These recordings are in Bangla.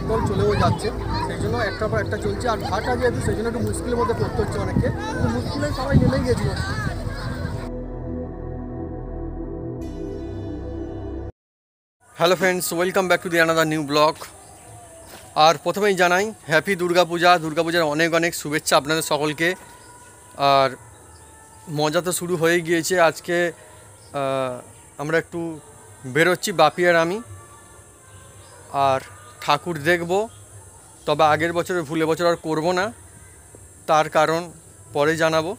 একদম চলেও যাচ্ছে, সেই জন্য একটার পর একটা চলছে। আর ভাটা যেহেতু সেই জন্য একটু মুশকিলের মধ্যে পড়তে হচ্ছে অনেকে, তো মুশকিলে সবাই নেমেই গেছিলো। Hello friends, welcome back to the another new blog. আর প্রথমেই জানাই হ্যাপি দুর্গা পূজা, দুর্গা পূজার অনেক অনেক শুভেচ্ছা আপনাদের সকলকে। আর মজা তো শুরু হয়ে গিয়েছে। আজকে আমরা একটু বেরোচ্ছি বাপি আর আমি, আর ঠাকুর দেখব। তবে আগের বছরে ভুলে বছর আর করব না, তার কারণ পরে জানাবো।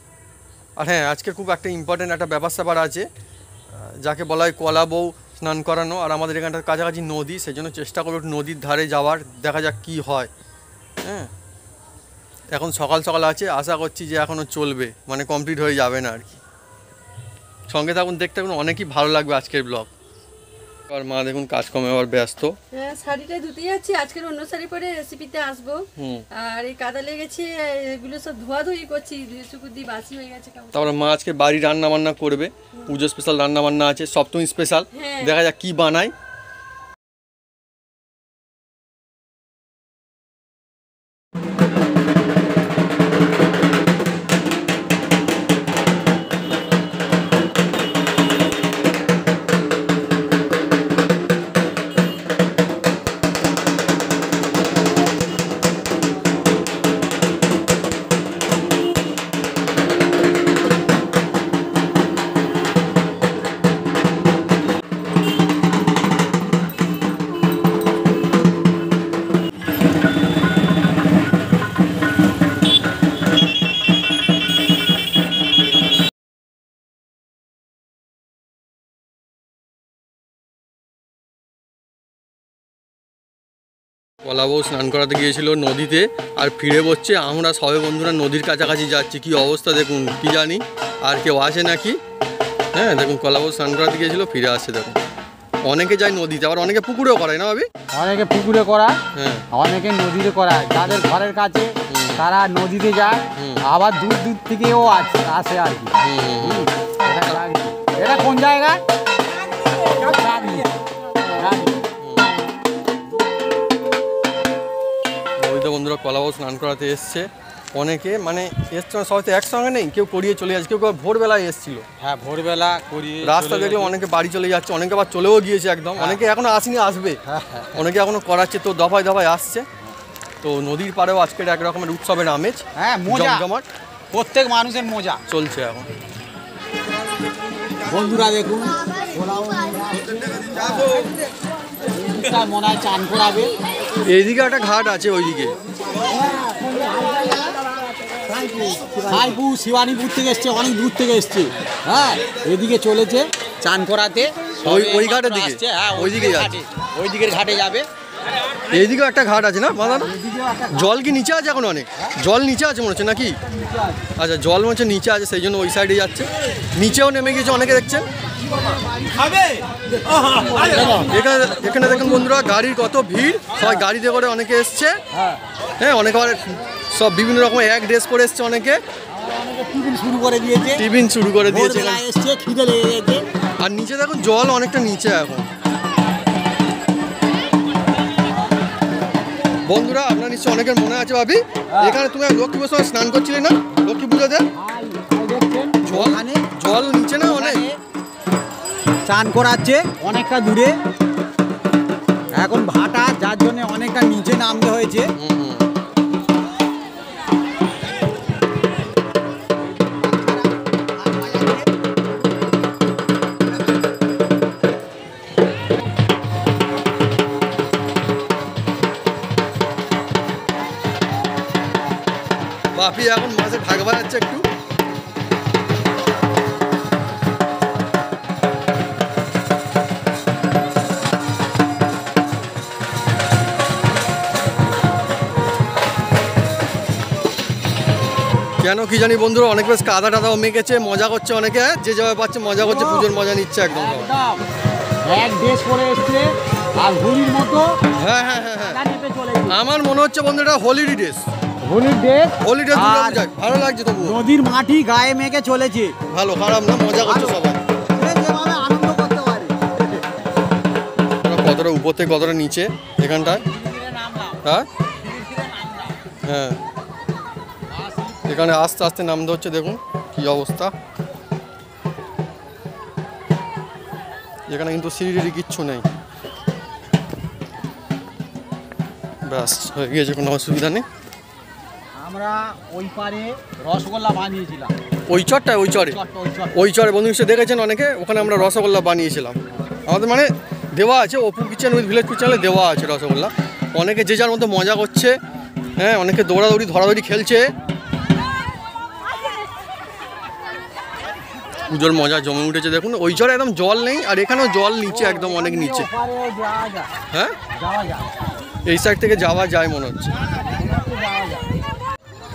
আর হ্যাঁ, আজকে খুব একটা ইম্পর্ট্যান্ট একটা ব্যাপার স্যাপার আছে, যাকে বলা হয় কলা বউ স্নান করানো। আর আমাদের এখানটার কাছাকাছি নদী, সেই জন্য চেষ্টা করবো নদীর ধারে যাওয়ার, দেখা যাক কী হয়। হ্যাঁ, এখন সকাল সকাল আছে, আশা করছি যে এখনও চলবে, মানে কমপ্লিট হয়ে যাবে না আর কি। সঙ্গে থাকুন, দেখতে থাকুন, অনেকই ভালো লাগবে আজকের ব্লগ। আর মা দেখুন কাজকর্মে আবার ব্যস্ত। হ্যাঁ, শাড়িটা ধুতে যাচ্ছি, আজকের অন্য শাড়ি পরে রেসিপিতে আসবো। আর এই কাদা লেগেছে, এগুলো সব ধোয়াধুয়ি করছি, শুকুর দিয়ে বাসি হয়ে গেছে। তারপরে মা আজকে বাড়ি রান্না বান্না করবে, পুজো স্পেশাল রান্না বান্না আছে, সপ্তমী স্পেশাল, দেখা যাক কি বানায়। কলাবউ স্নান করাতে গিয়েছিল নদীতে, আর ফিরে বসছে। আমরা সবাই বন্ধুরা নদীর কাছাকাছি যাচ্ছি, কি অবস্থা দেখুন, কি জানি আর কেউ আসে নাকি। হ্যাঁ দেখুন, কলাবউ স্নান করাতে গিয়েছিল, ফিরে আসছে দেখুন। অনেকে যায় নদীতে, আবার অনেকে পুকুরেও করায় না ভাবি, অনেকে পুকুরে করায়, হ্যাঁ অনেকে নদীতে করায়। যাদের ঘরের কাছে তারা নদীতে যায়, আবার দূর দূর থেকেও আসে আর কি। এটা কোন জায়গা? বন্ধুরা কলাবউ স্নান করাতে এসছে অনেকে, মানে এসছে সবাই তো একসঙ্গে নেই, কেউ করিয়ে চলে যাচ্ছে, কেউ ভোরবেলায় এসছিল। হ্যাঁ ভোরবেলা করিয়ে রাস্তা দেখলে অনেকে বাড়ি চলে যাচ্ছে, অনেকে আবার চলেও গিয়েছে একদম, অনেকে এখনো আসেনি, আসবে, অনেকে এখনো করাচ্ছে, তো দফায় দফায় আসছে। তো নদীর পাড়েও আজকের এক রকমের উৎসবের আমেজ, হ্যাঁ জমজমাট, প্রত্যেক মানুষের মজা চলছে এখন। বন্ধুরা দেখুন মনে হয় চান করাবে, এইদিকে একটা ঘাট আছে, ওইদিকে শিবানীপুর থেকে এসছে, অনেক দূর থেকে এসছে। হ্যাঁ এদিকে চলেছে চান করাতে, ওই ঘাটের দিকে, হ্যাঁ ওইদিকে যাচ্ছে, ওইদিকের ঘাটে যাবে। এইদিকেও একটা ঘাট আছে না দাদা? জল কি নিচে আছে এখন? অনেক জল নিচে আছে মনে হচ্ছে নাকি? আচ্ছা জল মনে হচ্ছে নিচে আছে, সেই জন্য ওই সাইডে যাচ্ছে। নিচেও নেমে গেছে অনেকে, দেখছেন এখানে দেখুন বন্ধুরা গাড়ির কত ভিড়, সবাই গাড়িতে করে অনেকে এসছে। হ্যাঁ অনেকে সব বিভিন্ন রকম এক ড্রেস পরে এসছে, অনেকে টিফিন শুরু করে দিয়েছে। আর নিচে দেখুন জল অনেকটা নিচে এখন। বন্ধুরা আপনার নিশ্চয়ই অনেকের মনে আছে ভাবি, এখানে তুমি লক্ষ্মী পুজোর স্নান করছিলে না? লক্ষ্মী পুজোতে জল নিচে না, অনেক চান করাচ্ছে অনেকটা দূরে এখন ভাটা, যার জন্য অনেকটা নিচে নামতে হয়েছে। বাপি এখন মাঝে ভাগ বাড়াচ্ছে একটু। কেন কি জানি বন্ধুরা, অনেক বেশ কাদা টাদাও মেকেছে, মজা করছে অনেকে, যে যেভাবে পাচ্ছে মজা করছে, পুজোর মজা নিচ্ছে একদম। হ্যাঁ হ্যাঁ হ্যাঁ, আমার মনে হচ্ছে বন্ধুরা হোলিডে ড্রেস, হোলিডে ড্রেস ভালো লাগছে, তবু নদীর মাটি গায়ে মেখে চলেছে, ভালো খারাপ না, মজা করছে সবাই। কতটা উপর থেকে কতটা নিচে এখানটায়, হ্যাঁ এখানে আস্তে আস্তে নামতে হচ্ছে দেখুন কি অবস্থা এখানে কিন্তু সিঁড়ি কিচ্ছু নেই ব্যাস হয়ে গেছে কোনো অসুবিধা নেই আমরা ওই পারে রসগোল্লা বানিয়েছিলাম ওই চটটায় ওই চরে বন্ধু নিশ্চয়ই দেখেছেন অনেকে ওখানে আমরা রসগোল্লা বানিয়েছিলাম আমাদের মানে দেওয়া আছে অপু কিচেন উইথ ভিলেজ কিচেনে দেওয়া আছে রসগোল্লা অনেকে যে যার মতো মজা করছে হ্যাঁ অনেকে দৌড়াদৌড়ি ধরাধরি খেলছে পুজোর মজা জমে উঠেছে দেখুন ওই চরে একদম জল নেই আর এখানেও জল নিচে একদম অনেক নিচে হ্যাঁ এই সাইড থেকে যাওয়া যায় মনে হচ্ছে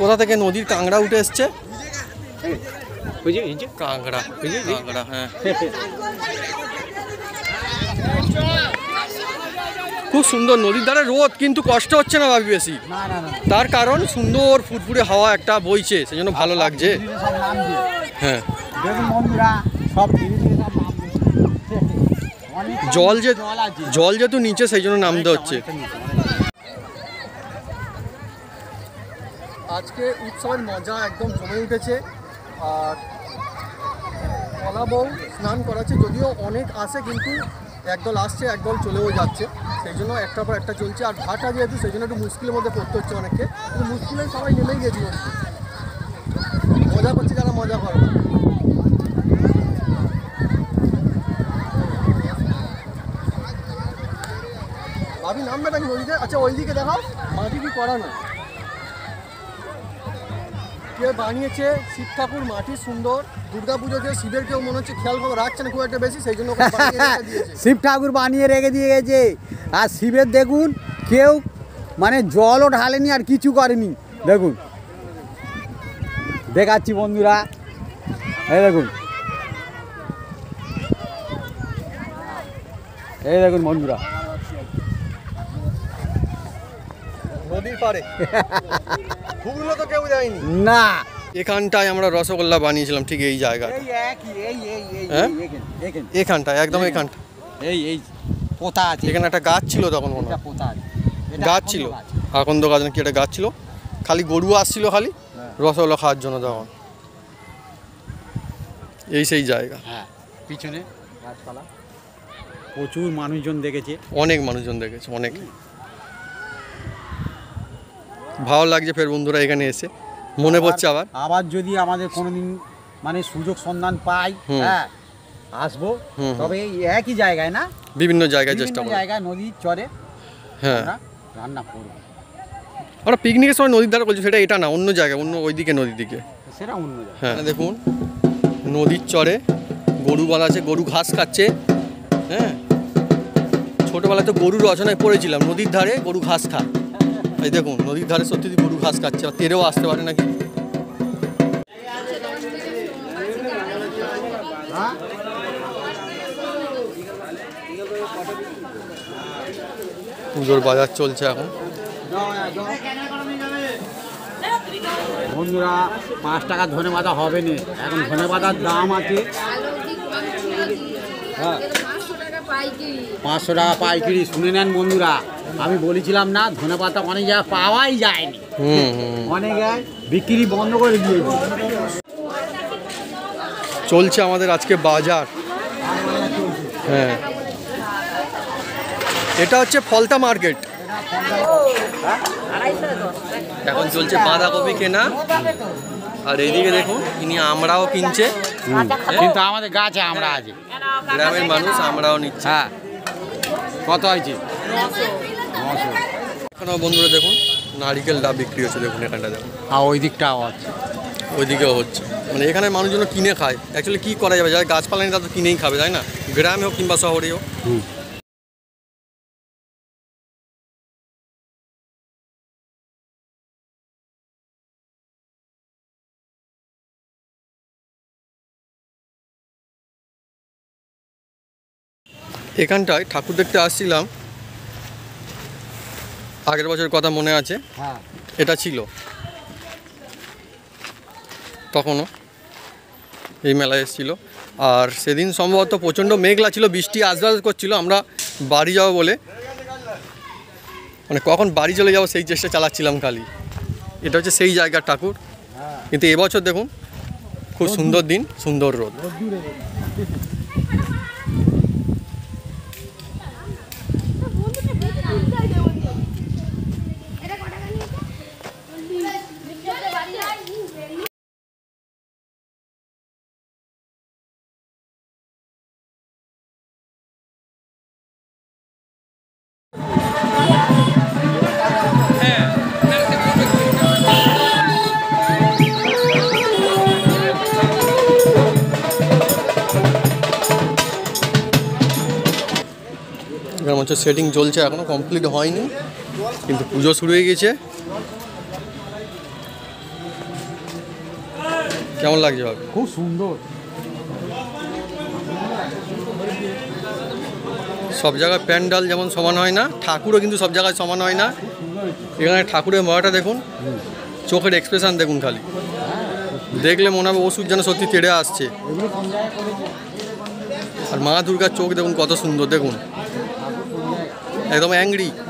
কোথা থেকে নদীর কাঁকড়া উঠে এসছে কাঁকড়া কাঁকড়া হ্যাঁ খুব সুন্দর নদীর ধারে রোদ কিন্তু কষ্ট হচ্ছে না ভাবি বেশি তার কারণ সুন্দর ফুটফুটে হাওয়া একটা বইছে সেই জন্য ভালো লাগছে হ্যাঁ জল যেহেতু নিচে সেই জন্য নামতে হচ্ছে আজকে উৎসবের মজা একদম জমে উঠেছে আর কলা বউ স্নান করাচ্ছে যদিও অনেক আসে কিন্তু একদল আসছে একদল চলেও যাচ্ছে সেই জন্য একটার পর একটা চলছে আর ঘাটা যেহেতু সেই জন্য একটু মুশকিলের মধ্যে পড়তে হচ্ছে অনেককে মুশকিলে সবাই নেমেই গেছি মজা করছে যারা মজা করে ভাবি নামবে নাকি ওইদিকে আচ্ছা ওইদিকে দেখাও মাটি কি করা না কে বানিয়েছে শিব ঠাকুর মাটি সুন্দর দুর্গা পুজোতে শিবের কেউ মনে হচ্ছে খেয়াল খবর রাখছে না খুব একটা বেশি সেই জন্য শিব ঠাকুর বানিয়ে রেখে দিয়ে গেছে আর শিবের দেখুন কেউ মানে জলও ঢালেনি আর কিছু করেনি দেখুন দেখাচ্ছি বন্ধুরা এই দেখুন বন্ধুরা নদীর পাড়ে ফুলগুলো তো কেউ যায়নি না এখানটায় আমরা রসগোল্লা বানিয়েছিলাম ঠিক এই জায়গায় এখানটায় একদম এখানটা এই পোতা আছে এখানে একটা গাছ ছিল তখন মনে হয় গাছ ছিল আকন্দ গাছ নাকি একটা গাছ ছিল খালি গরু আসছিল খালি রসগোল্লা খাওয়ার জন্য তখন এই সেই জায়গা হ্যাঁ পিছনে গাছপালা প্রচুর মানুষজন দেখেছে অনেক মানুষজন দেখেছে অনেক ভালো লাগছে ফের বন্ধুরা এখানে এসে মনে পড়ছে আবার যদি আমাদের কোনোদিন মানে সুযোগ সন্ধান পাই হ্যাঁ আসবো তবে এই একই জায়গায় না বিভিন্ন জায়গায় চেষ্টা করব জায়গা নদীর চরে হ্যাঁ রান্না করব আর পিকনিকের সময় নদীর ধারে বলছি সেটা এটা না অন্য জায়গায় অন্য ওইদিকে নদীর দিকে সেটা অন্য জায়গা হ্যাঁ দেখুন নদীর চরে গরু বাঁধা আছে গরু ঘাস খাচ্ছে হ্যাঁ ছোটবেলায় তো গরুর রচনায় পড়েছিলাম নদীর ধারে গরু ঘাস খায় এই দেখুন নদীর ধারে সত্যি গরু ঘাস খাচ্ছে আর তেরেও আসতে পারে নাকি পুজোর বাজার চলছে এখন বন্ধুরা 5 টাকা ধনে পাতা হবে না এখন ধনে পাতার দাম আছে 500 টাকা পাইকারি শুনে নেন বন্ধুরা আমি বলেছিলাম না ধনেপাতা অনেক জায়গায় পাওয়াই যায়নি অনেক জায়গায় বিক্রি বন্ধ করে দিয়েছে চলছে আমাদের আজকে বাজার হ্যাঁ এটা হচ্ছে ফলতা মার্কেট এখন চলছে বাঁধাকপি কেনা আর এইদিকে দেখুন ইনি আমরাও কিনছে কিন্তু আমাদের গাছে আমরা আছে গ্রামের মানুষ আমরাও নিচ্ছে হ্যাঁ কত হয়েছে এখানেও বন্ধুরা দেখুন নারিকেল ডাব বিক্রি হচ্ছে দেখুন এখানটা দেখুন হ্যাঁ ওই দিকটাও আছে ওইদিকেও হচ্ছে মানে এখানে মানুষজন কিনে খায় অ্যাকচুয়ালি কী করা যাবে যারা গাছপালা নেই তারা তো কিনেই খাবে তাই না গ্রামে হোক কিংবা শহরে হোক এখানটায় ঠাকুর দেখতে আসছিলাম আগের বছরের কথা মনে আছে হ্যাঁ এটা ছিল তখনও এই মেলায় এসেছিল আর সেদিন সম্ভবত প্রচণ্ড মেঘলা ছিল বৃষ্টি আজবাজ করছিল আমরা বাড়ি যাব বলে মানে কখন বাড়ি চলে যাবো সেই চেষ্টা চালাচ্ছিলাম খালি। এটা হচ্ছে সেই জায়গার ঠাকুর, কিন্তু এবছর দেখুন খুব সুন্দর দিন, সুন্দর রোদ। হচ্ছে সেটিং চলছে, এখনো কমপ্লিট হয়নি, কিন্তু পুজো শুরু হয়ে গেছে। কেমন লাগছে ভাই? খুব সুন্দর। সব জায়গায় প্যান্ডাল যেমন সমান হয় না, ঠাকুরও কিন্তু সব জায়গায় সমান হয় না। এখানে ঠাকুরের মজাটা দেখুন, চোখের এক্সপ্রেশন দেখুন খালি, দেখলে মনে হবে ওষুধ যেন সত্যি তেড়ে আসছে। আর মা দুর্গার চোখ দেখুন কত সুন্দর, দেখুন একদম অ্যাংরি। দারুণ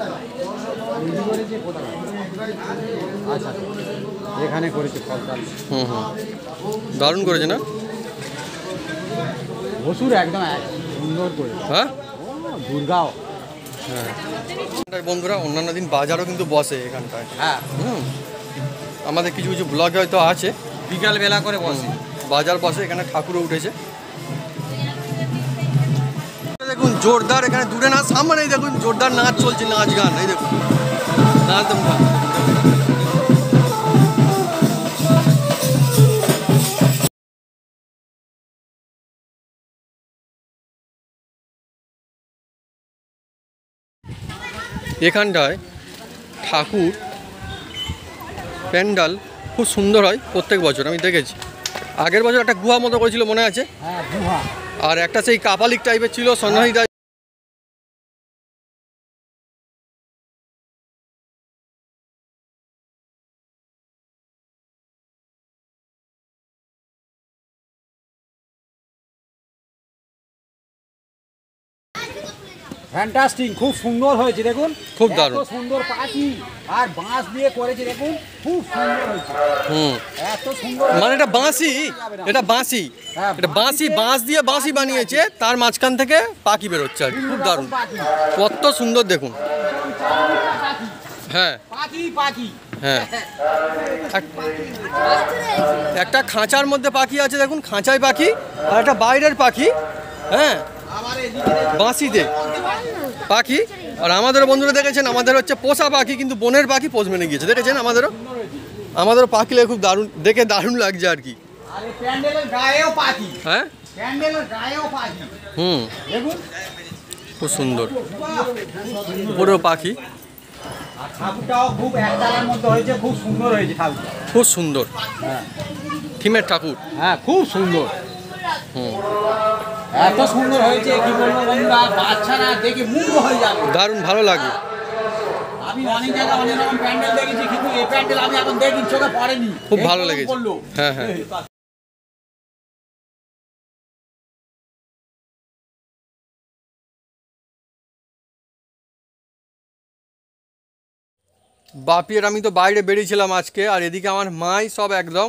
করেছে না? হ্যাঁ বন্ধুরা, অন্যান্য দিন বাজারও কিন্তু বসে এখানটায়। হ্যাঁ আমাদের কিছু কিছু ব্লগ হয়তো আছে, বিকালবেলা করে বসে বাজার বসে। এখানে ঠাকুরও উঠেছে দেখুন, জোরদার। এখানে দূরে নাচ, সামনে দেখুন জোরদার নাচ চলছে, নাচ গান। এই দেখুন নাচ গান, এখানটায় ঠাকুর প্যান্ডাল খুব সুন্দর হয় প্রত্যেক বছর, আমি দেখেছি। আগের বছর একটা গুহা মতো করেছিল মনে আছে, আর একটা সেই কাপালিক টাইপের ছিল সন্ন্যাসী টাইপ। ফ্যান্টাস্টিক, খুব সুন্দর হয়েছে দেখুন, খুব দারুণ সুন্দর পাখি আর বাঁশ দিয়ে করেছে দেখুন, খুব সুন্দর হয়েছে। এত সুন্দর, মানে এটা বাঁশি, এটা বাঁশি, এটা বাঁশি, বাঁশ দিয়ে বাঁশি বানিয়েছে, তার মাঝখান থেকে পাখি বেরোচ্ছে আর কি, খুব দারুণ। কত সুন্দর দেখুন, হ্যাঁ পাখি পাখি, হ্যাঁ একটা খাঁচার মধ্যে পাখি আছে দেখুন, খাঁচায় পাখি আর একটা বাইরের পাখি, হ্যাঁ বাঁশিতে পাখি। আর আমাদের বন্ধুরা দেখেছেন, আমাদের হচ্ছে পোষা পাখি, কিন্তু বনের পাখি পোষ মেনে গিয়েছে, দেখেছেন। আমাদেরও পাখি লাগে, খুব দারুণ, দেখে দারুণ লাগছে আর কি। হ্যাঁ খুব সুন্দর পুরো পাখি, খুব সুন্দর থিমের ঠাকুর, হ্যাঁ খুব সুন্দর। এত সুন্দর হয়েছে কি বলবো বন্ধুরা, বাচ্চারা দেখে মুগ্ধ হয়ে যাবে, দারুণ ভালো লাগে। আমি অনেক জায়গায় অনেক রকম প্যান্ডেল দেখেছি, কিন্তু এই প্যান্ডেল আমি এখন দেখি চোখে পড়েনি, খুব ভালো লেগেছে। হ্যাঁ হ্যাঁ বাপি, আর আমি তো বাইরে বেরিয়েছিলাম আজকে, আর এদিকে আমার মাই সব একদম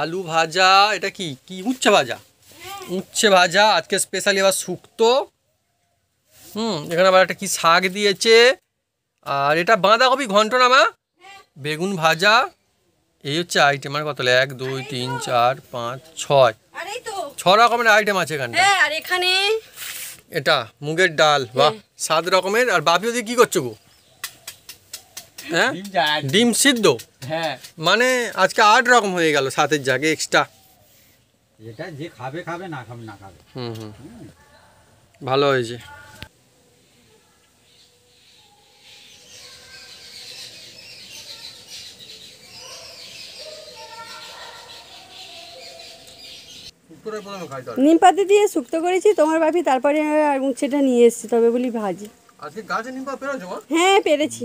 আলু ভাজা, এটা কি কি উচ্ছে ভাজা, উচ্ছে ভাজা আজকে স্পেশালি, আবার শুক্তো। এখানে আবার একটা কি শাক দিয়েছে, আর এটা বাঁধাকপি ঘন্ট না মা, বেগুন ভাজা। এই হচ্ছে আইটেম। আর কত হলো? 1 2 3 4 5 6, 6 রকমের আইটেম আছে এখানে। আর এখানে এটা মুগের ডাল, বাহ 7 রকমের। আর বাপি ওদিকে কি করছো গো? হ্যাঁ ডিম সিদ্ধ, হ্যাঁ মানে আজকে 8 রকম হয়ে গেল, 7-এর জায়গায় এক্সট্রা। এটা যে খাবে খাবে, না খাবে না খাবে। ভালো হয়েছে। নিম পাতা দিয়ে শুক্তো করেছি তোমার বাপি, তারপরে আর উচ্ছেটা নিয়ে এসেছি, তবে বলি ভাজি। আজকে গাছে নিম পাতা পেরেছো? হ্যাঁ পেরেছি।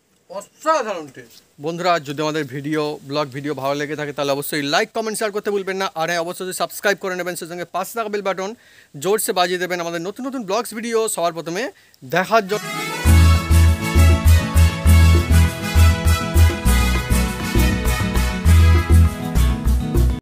বন্ধুরা যদি আমাদের ভিডিও ব্লগ ভিডিও ভালো লেগে থাকে তাহলে অবশ্যই লাইক কমেন্ট শেয়ার করতে ভুলবেন না, আর হ্যাঁ অবশ্যই সাবস্ক্রাইব করে নেবেন, সেই সঙ্গে পাশে থাকা বেল বাটন জোরসে বাজিয়ে দেবেন আমাদের নতুন নতুন ব্লগস ভিডিও সবার প্রথমে দেখার জন্য।